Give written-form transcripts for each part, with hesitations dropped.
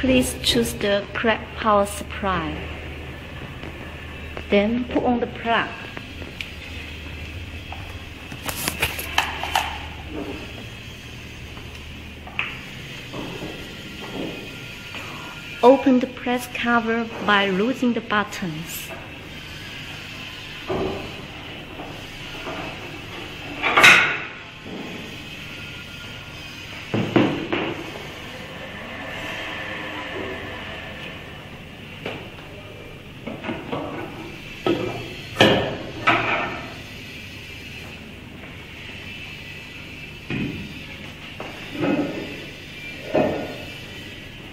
Please choose the correct power supply. Then put on the plug. Open the press cover by loosening the buttons.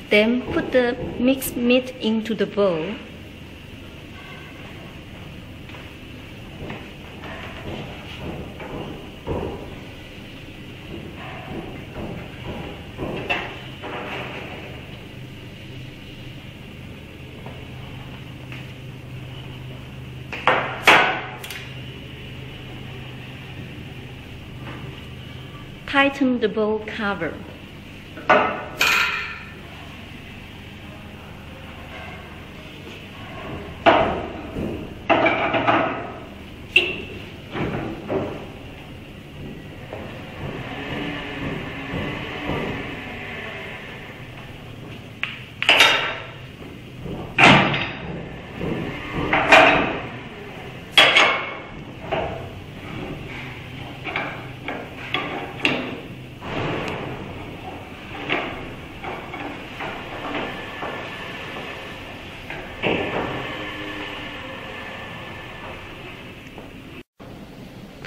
Then put the mixed meat into the bowl. Tighten the bowl cover.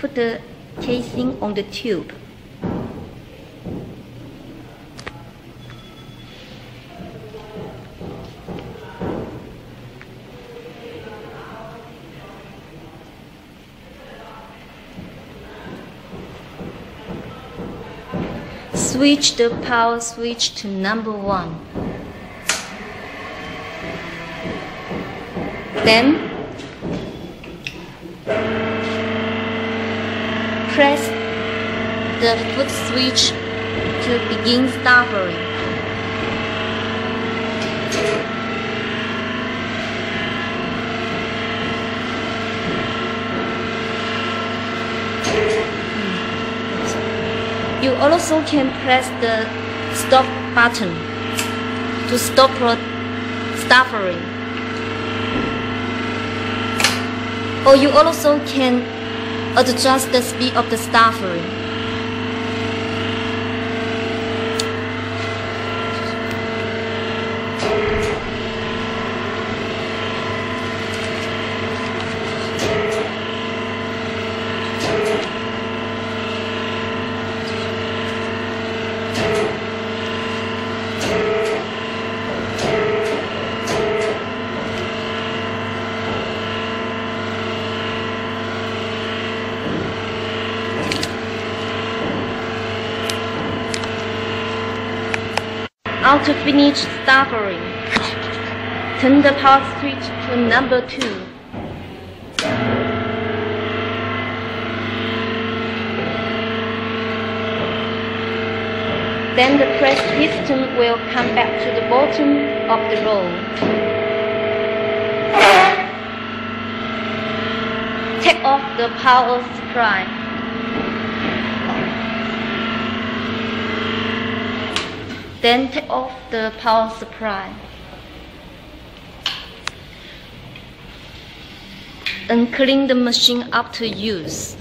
Put the casing on the tube. Switch the power switch to number 1. Then press the foot switch to begin stabbing. You also can press the stop button to stop stabbing. Or you also can adjust the speed of the staffing. After finish stabbing, turn the power switch to number 2. Then the press piston will come back to the bottom of the roll. Take off the power supply. Then take off the power supply. And clean the machine after use.